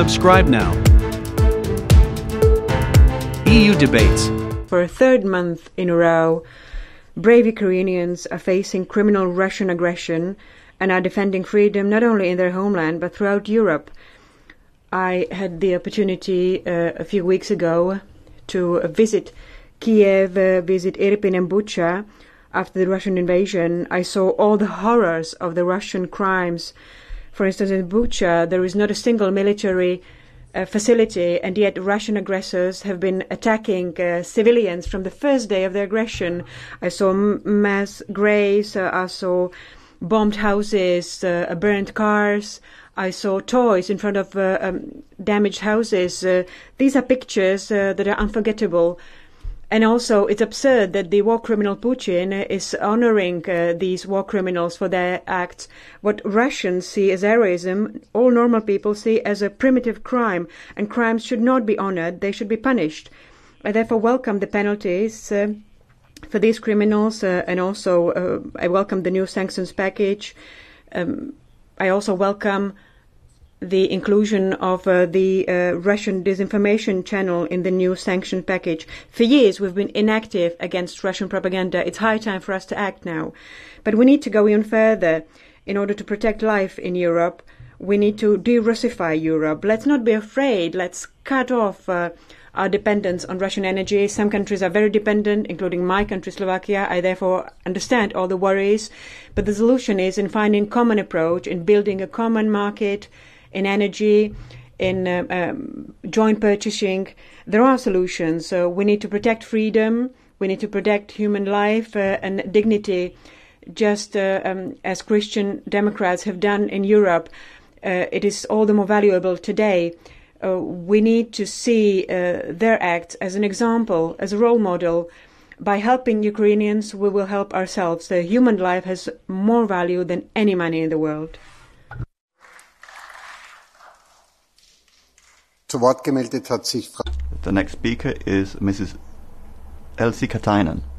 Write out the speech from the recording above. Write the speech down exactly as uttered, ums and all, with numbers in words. Subscribe now. E U debates. For a third month in a row, brave Ukrainians are facing criminal Russian aggression and are defending freedom not only in their homeland but throughout Europe. I had the opportunity uh, a few weeks ago to visit Kyiv, uh, visit Irpin and Bucha after the Russian invasion. I saw all the horrors of the Russian crimes. For instance, in Bucha, there is not a single military uh, facility, and yet Russian aggressors have been attacking uh, civilians from the first day of their aggression. I saw m mass graves, uh, I saw bombed houses, uh, burnt cars. I saw toys in front of uh, um, damaged houses. Uh, these are pictures uh, that are unforgettable. And also, it's absurd that the war criminal Putin is honoring uh, these war criminals for their acts. What Russians see as heroism, all normal people see as a primitive crime, and crimes should not be honored, they should be punished. I therefore welcome the penalties uh, for these criminals, uh, and also uh, I welcome the new sanctions package. Um, I also welcome the inclusion of uh, the uh, Russian disinformation channel in the new sanction package. For years, we've been inactive against Russian propaganda. It's high time for us to act now. But we need to go even further. In order to protect life in Europe, we need to de-Russify Europe. Let's not be afraid. Let's cut off uh, our dependence on Russian energy. Some countries are very dependent, including my country, Slovakia. I therefore understand all the worries. But the solution is in finding a common approach, in building a common market, in energy, in uh, um, joint purchasing. There are solutions. So we need to protect freedom. We need to protect human life uh, and dignity, just uh, um, as Christian Democrats have done in Europe. Uh, it is all the more valuable today. Uh, we need to see uh, their acts as an example, as a role model. By helping Ukrainians, we will help ourselves. The human life has more value than any money in the world. The next speaker is Missus Elsie Katainen.